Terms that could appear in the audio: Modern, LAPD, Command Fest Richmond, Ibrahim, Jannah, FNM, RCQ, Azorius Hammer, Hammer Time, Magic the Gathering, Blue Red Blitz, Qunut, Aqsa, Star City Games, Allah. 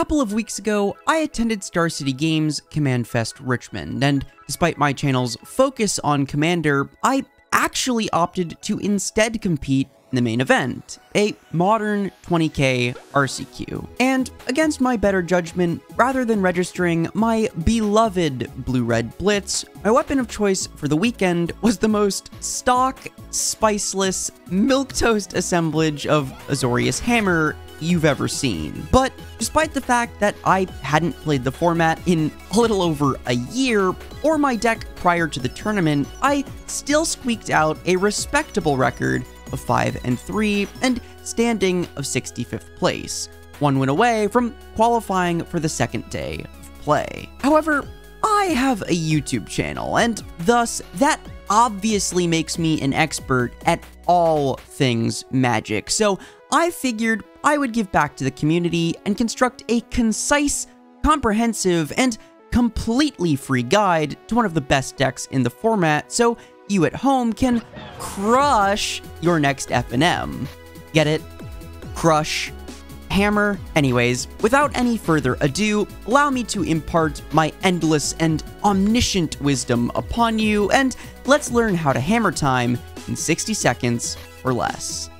couple of weeks ago, I attended Star City Games Command Fest Richmond, and despite my channel's focus on Commander, I actually opted to instead compete in the main event, a modern 20k RCQ. And against my better judgment, rather than registering my beloved Blue Red Blitz, my weapon of choice for the weekend was the most stock, spiceless, milquetoast assemblage of Azorius Hammer you've ever seen. But despite the fact that I hadn't played the format in a little over a year, or my deck prior to the tournament, I still squeaked out a respectable record of 5-3 and standing of 65th place, one win away from qualifying for the second day of play. However, I have a YouTube channel, and thus that obviously makes me an expert at all things Magic, so I figured I would give back to the community and construct a concise, comprehensive, and completely free guide to one of the best decks in the format, so you at home can crush your next FNM. Get it? Crush. Hammer. Anyways, without any further ado, allow me to impart my endless and omniscient wisdom upon you, and let's learn how to hammer time in 60 seconds or less.